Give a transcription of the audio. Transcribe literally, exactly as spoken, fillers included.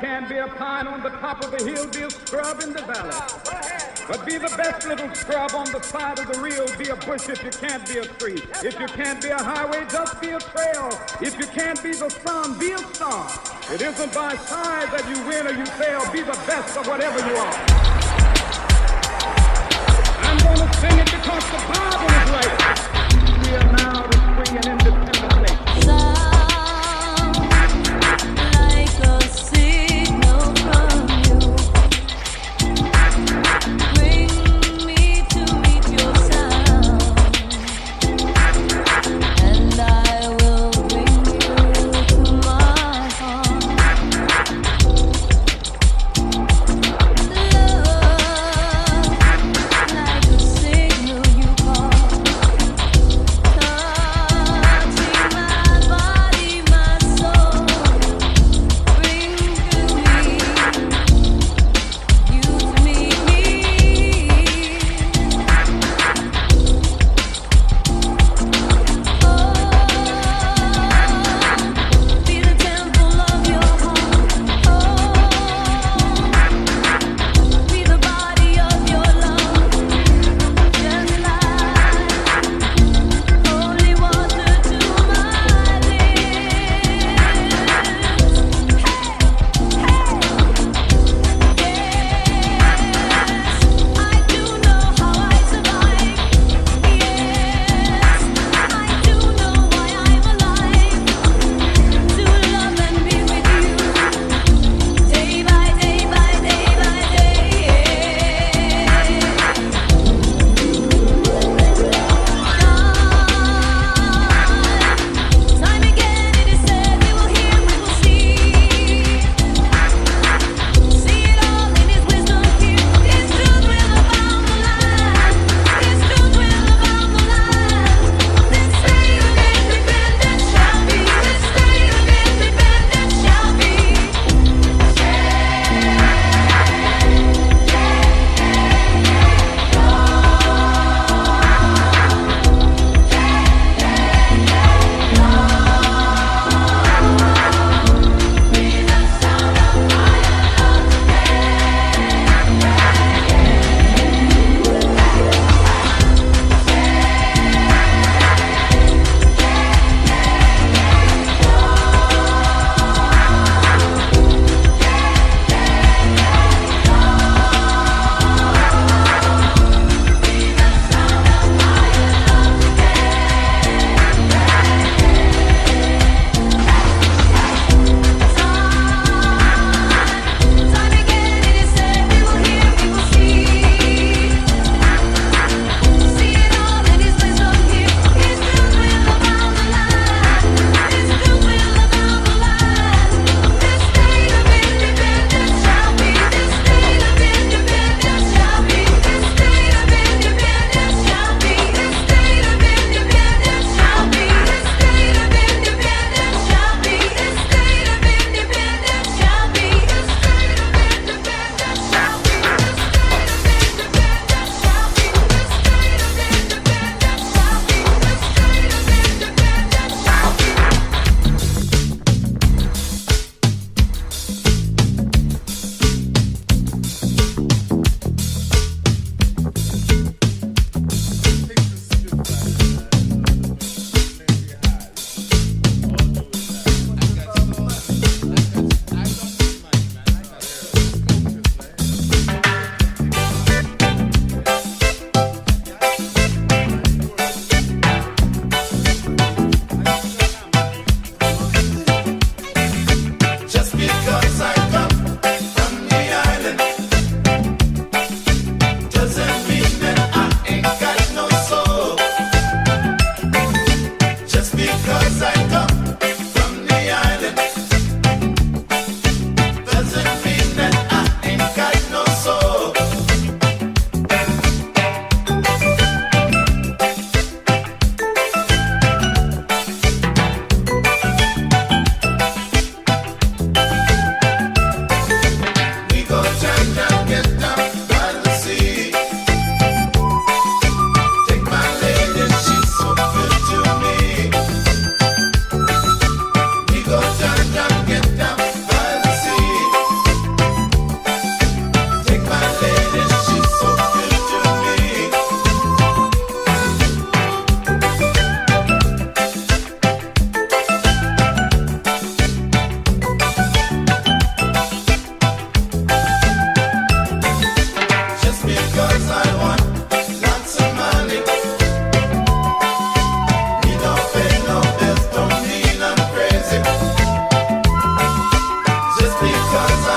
can be a pine on the top of a hill, be a scrub in the valley. But be the best little scrub on the side of the reel, be a bush if you can't be a tree. If you can't be a highway, just be a trail. If you can't be the sun, be a star. It isn't by size that you win or you fail, be the best of whatever you are. I'm gonna sing it because the Bible is right. We are now the spring and independent place. because